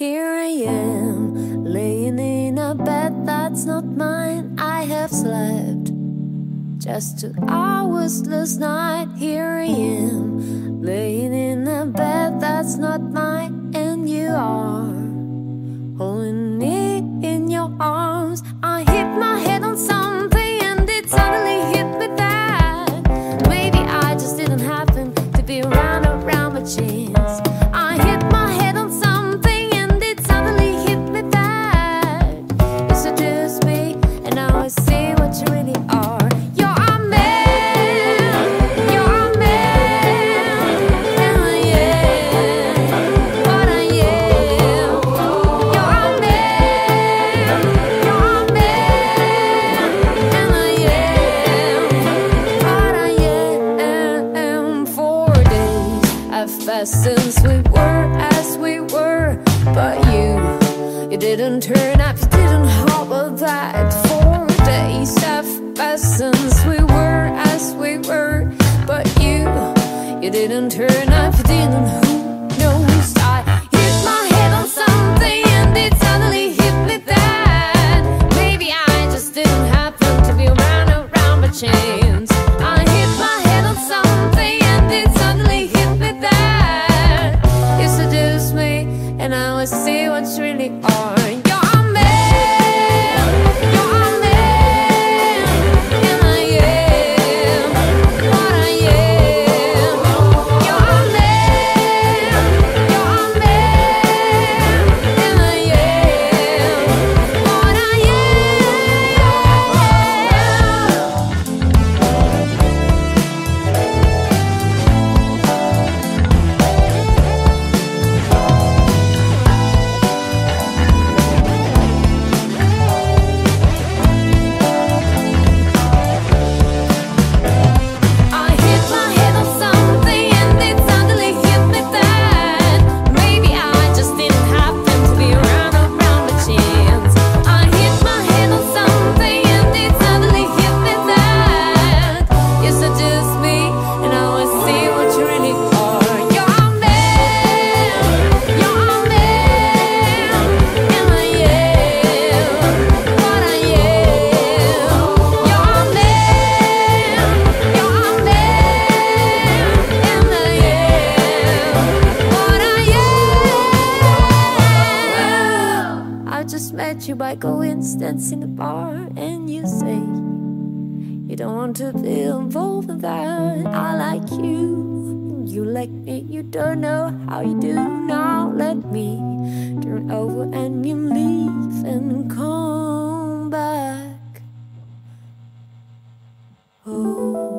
Here I am, laying in a bed that's not mine. I have slept just 2 hours last night. Here I am, laying in a bed that's not mine. And you are holding me in your arms. I hit my head on something and it suddenly hit me that maybe I just didn't happen to be around my chins. I hit my head on something and it suddenly hit me that you seduced me, and now I see what you really are. Since we were as we were, but you didn't turn up, you didn't hover that. 4 days have passed since we were as we were, but you didn't turn up, you didn't. Who knows? I hit my head on something and it suddenly hit me that maybe I just didn't happen to be around my chains. I hit my head on something and it suddenly hit me that. And now I see what you really are. You're a man, you're a man, and I am what I am. You're a man, you're a man, and I am what I am. You by coincidence in the bar, and you say you don't want to be involved in that. I like you, you like me, you don't know how you do. Now let me turn over and you leave and come back. Oh.